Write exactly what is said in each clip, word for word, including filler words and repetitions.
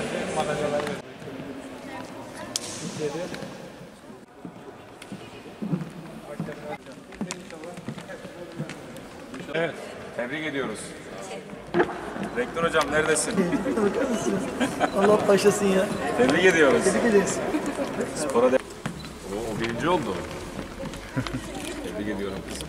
sadece madalyaları veriyoruz. Türkiye'de evet, tebrik ediyoruz. Rektör hocam neredesin? Allah başlasın ya. Tebrik ediyoruz. Tebrik ederiz. Spora de... O birinci oldu. Tebrik ediyorum kızım.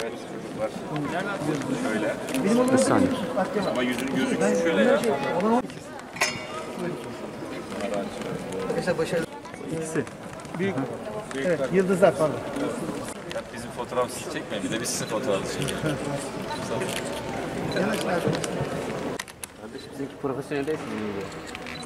Evet çocuklar. Şöyle. Bir saniye. Ama yüzünü gözüküyor şöyle ya. Arkadaşlar başarılı. İkisi. Büyük. Evet, yıldızlar pardon. Bizim fotoğrafımızı çekmeyin. Bir de biz sizin fotoğrafınızı çekelim. Kardeşim bizimki profesyonel değil mi?